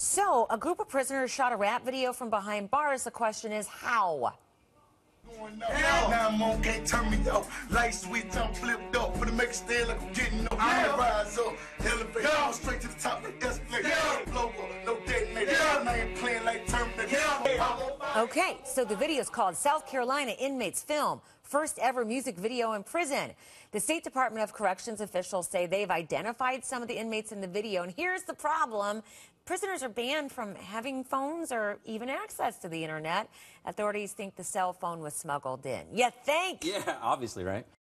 So, a group of prisoners shot a rap video from behind bars. The question is, how? Now I'm can't turn me up. Like sweet, I'm flipped up. But it makes stand like I'm getting up. I rise up, elevate, go straight to the top of the escalator. Blow up, no detonator. I ain't playing like Terminator. Okay, so the video is called South Carolina Inmates Film. First ever music video in prison. The State Department of Corrections officials say they've identified some of the inmates in the video. And here's the problem. Prisoners are banned from having phones or even access to the internet. Authorities think the cell phone was smuggled in. You think? Yeah, obviously, right?